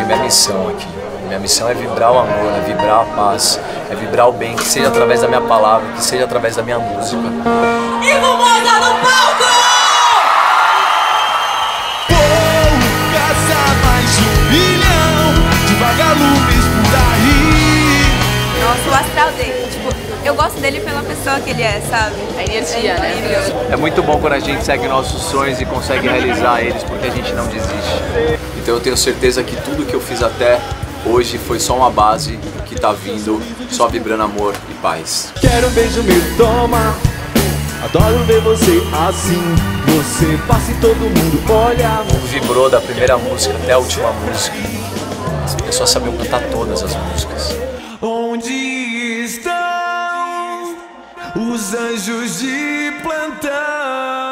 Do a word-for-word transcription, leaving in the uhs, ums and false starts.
entendi minha missão aqui. Minha missão é vibrar o amor, é vibrar a paz, é vibrar o bem, que seja através da minha palavra, que seja através da minha música. E com moda no palco! Vou caçar mais um bilhão de vagalumes por aí. Nossa, o astral dele, tipo, eu gosto dele pela pessoa que ele é, sabe? A energia, né? É muito bom quando a gente segue nossos sonhos e consegue realizar eles, porque a gente não desiste. Então eu tenho certeza que tudo que eu fiz até hoje foi só uma base que tá vindo, só vibrando amor e paz. Quero um beijo, me toma. Adoro ver você assim. Você passa e todo mundo olha. O mundo vibrou da primeira música até a última música. As pessoas sabiam cantar todas as músicas. Onde estão os anjos de plantão?